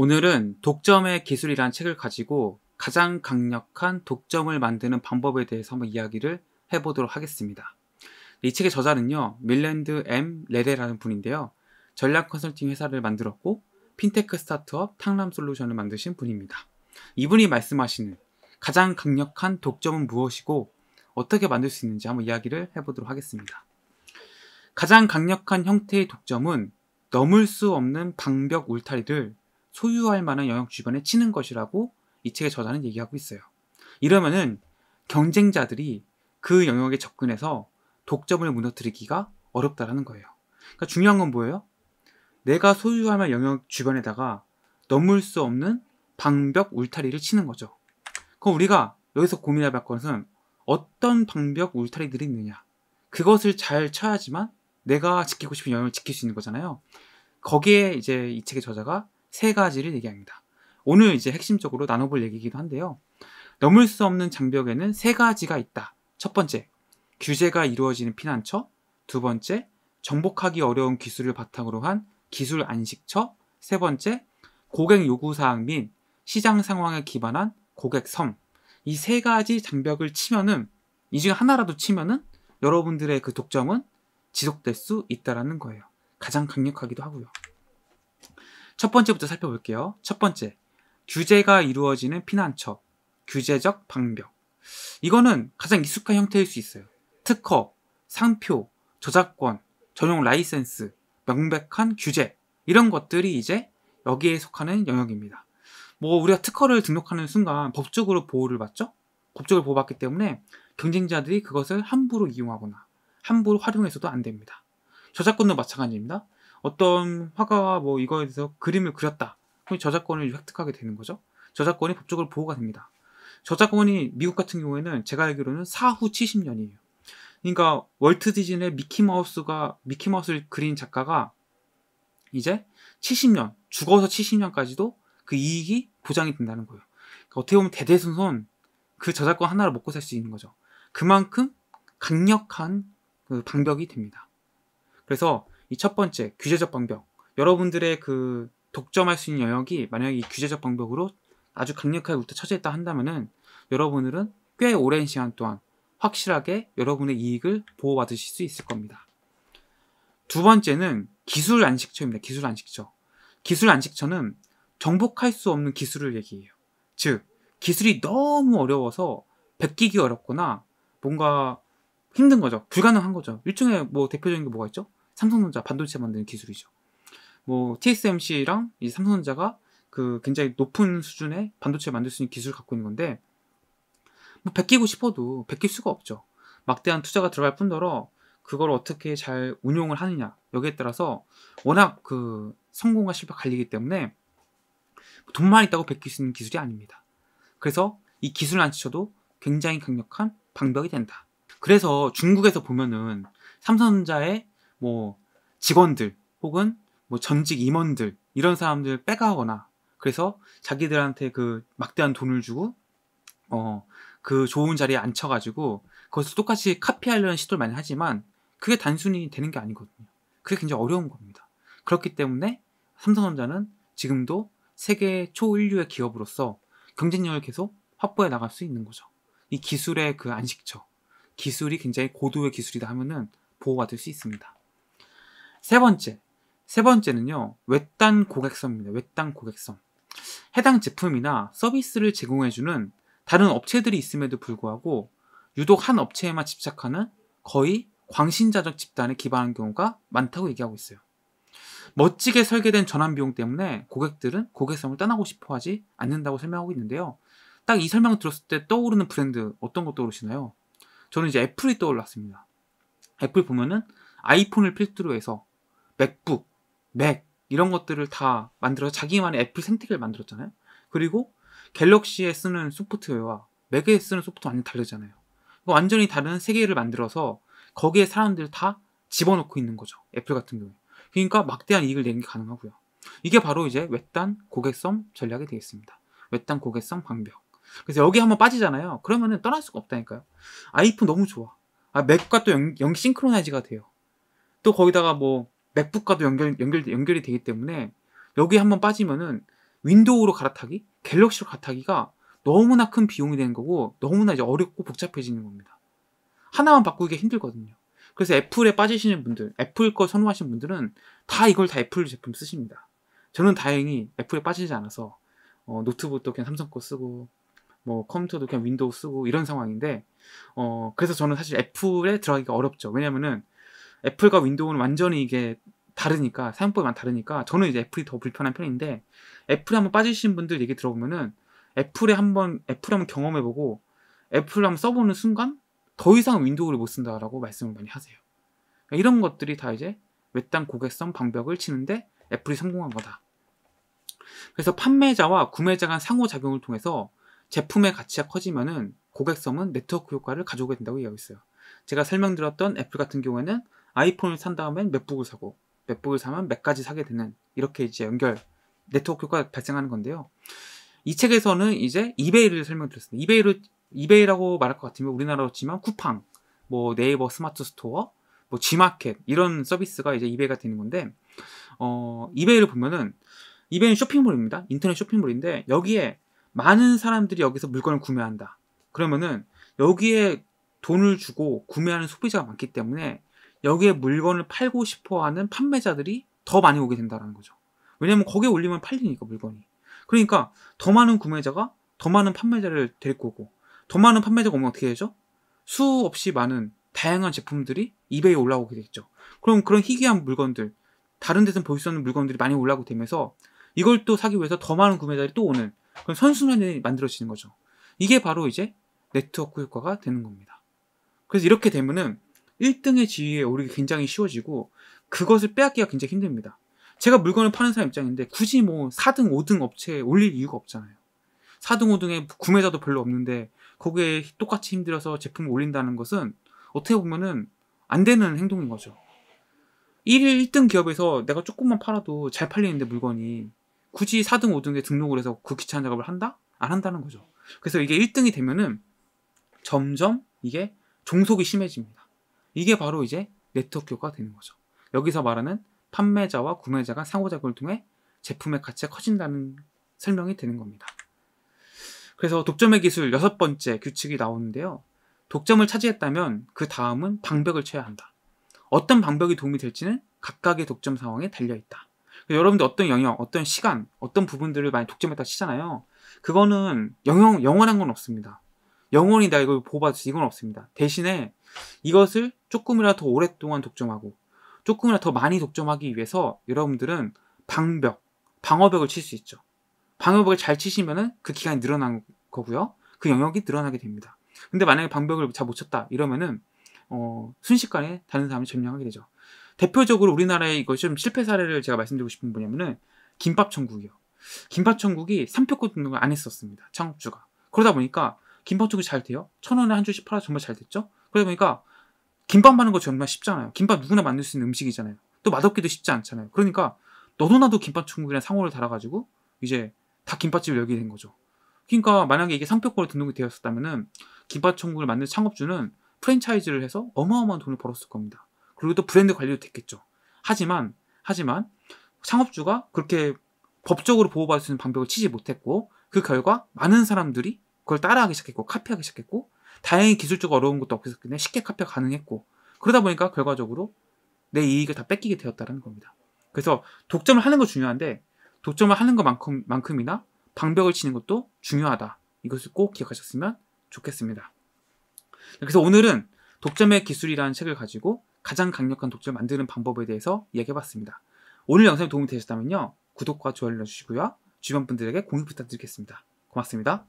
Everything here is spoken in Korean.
오늘은 독점의 기술이라는 책을 가지고 가장 강력한 독점을 만드는 방법에 대해서 한번 이야기를 해보도록 하겠습니다. 이 책의 저자는요, 밀랜드 M. 레레라는 분인데요. 전략 컨설팅 회사를 만들었고 핀테크 스타트업 탕람솔루션을 만드신 분입니다. 이분이 말씀하시는 가장 강력한 독점은 무엇이고 어떻게 만들 수 있는지 한번 이야기를 해보도록 하겠습니다. 가장 강력한 형태의 독점은 넘을 수 없는 방벽 울타리를 소유할 만한 영역 주변에 치는 것이라고 이 책의 저자는 얘기하고 있어요. 이러면은 경쟁자들이 그 영역에 접근해서 독점을 무너뜨리기가 어렵다라는 거예요. 그러니까 중요한 건 뭐예요? 내가 소유할 만한 영역 주변에다가 넘을 수 없는 방벽 울타리를 치는 거죠. 그럼 우리가 여기서 고민해 볼 것은 어떤 방벽 울타리들이 있느냐. 그것을 잘 쳐야지만 내가 지키고 싶은 영역을 지킬 수 있는 거잖아요. 거기에 이제 이 책의 저자가 세 가지를 얘기합니다. 오늘 이제 핵심적으로 나눠볼 얘기이기도 한데요. 넘을 수 없는 장벽에는 세 가지가 있다. 첫 번째, 규제가 이루어지는 피난처. 두 번째, 정복하기 어려운 기술을 바탕으로 한 기술 안식처. 세 번째, 고객 요구사항 및 시장 상황에 기반한 고객 섬. 이 세 가지 장벽을 치면은, 이 중에 하나라도 치면은 여러분들의 그 독점은 지속될 수 있다라는 거예요. 가장 강력하기도 하고요. 첫 번째부터 살펴볼게요. 첫 번째, 규제가 이루어지는 피난처, 규제적 방벽. 이거는 가장 익숙한 형태일 수 있어요. 특허, 상표, 저작권, 전용 라이센스, 명백한 규제, 이런 것들이 이제 여기에 속하는 영역입니다. 뭐 우리가 특허를 등록하는 순간 법적으로 보호를 받죠? 법적으로 보호받기 때문에 경쟁자들이 그것을 함부로 이용하거나 함부로 활용해서도 안 됩니다. 저작권도 마찬가지입니다. 어떤 화가가 뭐 이거에 대해서 그림을 그렸다. 그럼 저작권을 획득하게 되는 거죠. 저작권이 법적으로 보호가 됩니다. 저작권이 미국 같은 경우에는 제가 알기로는 사후 70년이에요. 그러니까 월트 디즈니의 미키마우스를 그린 작가가 이제 70년, 죽어서 70년까지도 그 이익이 보장이 된다는 거예요. 그러니까 어떻게 보면 대대손손 그 저작권 하나로 먹고 살 수 있는 거죠. 그만큼 강력한 그 방벽이 됩니다. 그래서 이 첫 번째 규제적 방벽, 여러분들의 그 독점할 수 있는 영역이 만약에 이 규제적 방벽으로 아주 강력하게 처져 있다 한다면은 여러분들은 꽤 오랜 시간 동안 확실하게 여러분의 이익을 보호받으실 수 있을 겁니다. 두 번째는 기술 안식처입니다. 기술 안식처. 기술 안식처는 정복할 수 없는 기술을 얘기해요. 즉, 기술이 너무 어려워서 베끼기 어렵거나 뭔가 힘든 거죠. 불가능한 거죠. 일종의 뭐 대표적인 게 뭐가 있죠? 삼성전자 반도체 만드는 기술이죠. 뭐 TSMC랑 이 삼성전자가 그 굉장히 높은 수준의 반도체 만들 수 있는 기술을 갖고 있는 건데 뭐 베끼고 싶어도 베낄 수가 없죠. 막대한 투자가 들어갈 뿐더러 그걸 어떻게 잘 운용을 하느냐, 여기에 따라서 워낙 그 성공과 실패가 갈리기 때문에 돈만 있다고 베낄 수 있는 기술이 아닙니다. 그래서 이 기술 안식처도 굉장히 강력한 방벽이 된다. 그래서 중국에서 보면은 삼성전자의 뭐 직원들 혹은 뭐 전직 임원들 이런 사람들 빼가거나 그래서 자기들한테 그 막대한 돈을 주고 그 좋은 자리에 앉혀가지고 그것을 똑같이 카피하려는 시도를 많이 하지만 그게 단순히 되는 게 아니거든요. 그게 굉장히 어려운 겁니다. 그렇기 때문에 삼성전자는 지금도 세계 초일류의 기업으로서 경쟁력을 계속 확보해 나갈 수 있는 거죠. 이 기술의 그 안식처, 기술이 굉장히 고도의 기술이다 하면은 보호받을 수 있습니다. 세 번째는요, 외딴 고객섬입니다. 외딴 고객섬. 해당 제품이나 서비스를 제공해주는 다른 업체들이 있음에도 불구하고 유독 한 업체에만 집착하는 거의 광신자적 집단에 기반한 경우가 많다고 얘기하고 있어요. 멋지게 설계된 전환 비용 때문에 고객들은 고객섬을 떠나고 싶어 하지 않는다고 설명하고 있는데요. 딱 이 설명을 들었을 때 떠오르는 브랜드 어떤 거 떠오르시나요? 저는 이제 애플이 떠올랐습니다. 애플 보면은 아이폰을 필두로 해서 맥북, 맥 이런 것들을 다 만들어서 자기만의 애플 생태계를 만들었잖아요. 그리고 갤럭시에 쓰는 소프트웨어와 맥에 쓰는 소프트웨어 완전히 다르잖아요. 완전히 다른 세계를 만들어서 거기에 사람들을 다 집어넣고 있는 거죠. 애플 같은 경우에. 그러니까 막대한 이익을 내는 게 가능하고요. 이게 바로 이제 외딴 고객섬 전략이 되겠습니다. 외딴 고객섬 방벽. 그래서 여기 한번 빠지잖아요. 그러면은 떠날 수가 없다니까요. 아이폰 너무 좋아. 아, 맥과 또 싱크로나이즈가 돼요. 또 거기다가 뭐 맥북과도 연결이 되기 때문에 여기 한번 빠지면은 윈도우로 갈아타기, 갤럭시로 갈아타기가 너무나 큰 비용이 되는 거고 너무나 이제 어렵고 복잡해지는 겁니다. 하나만 바꾸기가 힘들거든요. 그래서 애플에 빠지시는 분들, 애플 거 선호하시는 분들은 다 이걸 다 애플 제품 쓰십니다. 저는 다행히 애플에 빠지지 않아서 노트북도 그냥 삼성 거 쓰고 뭐 컴퓨터도 그냥 윈도우 쓰고 이런 상황인데 그래서 저는 사실 애플에 들어가기가 어렵죠. 왜냐면은 애플과 윈도우는 완전히 이게 다르니까 사용법이 다르니까 저는 이제 애플이 더 불편한 편인데 애플에 한번 빠지신 분들 얘기 들어보면은 애플에 한번 경험해보고 애플 한번 써보는 순간 더 이상 윈도우를 못 쓴다라고 말씀을 많이 하세요. 이런 것들이 다 이제 외딴 고객성 방벽을 치는데 애플이 성공한 거다. 그래서 판매자와 구매자 간 상호작용을 통해서 제품의 가치가 커지면은 고객성은 네트워크 효과를 가져오게 된다고 이야기하고 있어요. 제가 설명드렸던 애플 같은 경우에는 아이폰을 산 다음엔 맥북을 사고 맥북을 사면 맥까지 사게 되는 이렇게 이제 연결 네트워크 효과가 발생하는 건데요. 이 책에서는 이제 이베이를 설명드렸습니다. 이베이라고 말할 것 같으면 우리나라로 치면 쿠팡, 뭐 네이버 스마트 스토어, 뭐 지마켓 이런 서비스가 이제 이베이가 되는 건데 이베이를 보면은 이베이는 쇼핑몰입니다. 인터넷 쇼핑몰인데 여기에 많은 사람들이 여기서 물건을 구매한다. 그러면은 여기에 돈을 주고 구매하는 소비자가 많기 때문에 여기에 물건을 팔고 싶어하는 판매자들이 더 많이 오게 된다는 거죠. 왜냐면 거기에 올리면 팔리니까 물건이. 그러니까 더 많은 구매자가 더 많은 판매자를 데리고 오고 더 많은 판매자가 오면 어떻게 되죠? 수없이 많은 다양한 제품들이 이베이에 올라오게 되겠죠. 그럼 그런 희귀한 물건들 다른 데서는 볼 수 없는 물건들이 많이 올라오게 되면서 이걸 또 사기 위해서 더 많은 구매자들이 또 오는 그런 선순환이 만들어지는 거죠. 이게 바로 이제 네트워크 효과가 되는 겁니다. 그래서 이렇게 되면은 1등의 지위에 오르기 굉장히 쉬워지고 그것을 빼앗기가 굉장히 힘듭니다. 제가 물건을 파는 사람 입장인데 굳이 뭐 4등, 5등 업체에 올릴 이유가 없잖아요. 4등, 5등에 구매자도 별로 없는데 거기에 똑같이 힘들어서 제품을 올린다는 것은 어떻게 보면은 안 되는 행동인 거죠. 1등 기업에서 내가 조금만 팔아도 잘 팔리는데 물건이 굳이 4등, 5등에 등록을 해서 그 귀찮은 작업을 한다? 안 한다는 거죠. 그래서 이게 1등이 되면은 점점 이게 종속이 심해집니다. 이게 바로 이제 네트워크 효과가 되는 거죠. 여기서 말하는 판매자와 구매자가 상호작용을 통해 제품의 가치가 커진다는 설명이 되는 겁니다. 그래서 독점의 기술 6번째 규칙이 나오는데요. 독점을 차지했다면 그 다음은 방벽을 쳐야 한다. 어떤 방벽이 도움이 될지는 각각의 독점 상황에 달려있다. 여러분들 어떤 영역, 어떤 시간, 어떤 부분들을 많이 독점했다 치잖아요. 그거는 영원한 건 없습니다. 영원히 나 이걸 보호받을 수 이건 없습니다. 대신에 이것을 조금이라도 더 오랫동안 독점하고 조금이라도 더 많이 독점하기 위해서 여러분들은 방어벽을 칠 수 있죠. 방어벽을 잘 치시면은 그 기간이 늘어난 거고요. 그 영역이 늘어나게 됩니다. 근데 만약에 방벽을 잘 못 쳤다 이러면은 순식간에 다른 사람이 점령하게 되죠. 대표적으로 우리나라의 이거 좀 실패 사례를 제가 말씀드리고 싶은 뭐냐면은 김밥천국이요. 김밥천국이 3표권 등록을 안 했었습니다. 창업주가. 그러다 보니까 김밥천국이 잘 돼요. 1,000원에 한 줄씩 팔아서 정말 잘 됐죠. 그러다 보니까 김밥 만드는 거 정말 쉽잖아요. 김밥 누구나 만들 수 있는 음식이잖아요. 또 맛없기도 쉽지 않잖아요. 그러니까 너도 나도 김밥천국이라는 상호를 달아가지고 이제 다 김밥집을 열게 된 거죠. 그러니까 만약에 이게 3표권으로 등록이 되었었다면은 김밥천국을 만든 창업주는 프랜차이즈를 해서 어마어마한 돈을 벌었을 겁니다. 그리고 또 브랜드 관리도 됐겠죠. 하지만 창업주가 그렇게 법적으로 보호받을 수 있는 방벽을 치지 못했고 그 결과 많은 사람들이 그걸 따라하기 시작했고 카피하기 시작했고 다행히 기술적으로 어려운 것도 없었기 때문에 쉽게 카피가 가능했고 그러다 보니까 결과적으로 내 이익을 다 뺏기게 되었다는 겁니다. 그래서 독점을 하는 거 중요한데 독점을 하는 것만큼이나 방벽을 치는 것도 중요하다. 이것을 꼭 기억하셨으면 좋겠습니다. 그래서 오늘은 독점의 기술이라는 책을 가지고 가장 강력한 독점을 만드는 방법에 대해서 이야기해봤습니다. 오늘 영상이 도움이 되셨다면요. 구독과 좋아요 눌러주시고요. 주변 분들에게 공유 부탁드리겠습니다. 고맙습니다.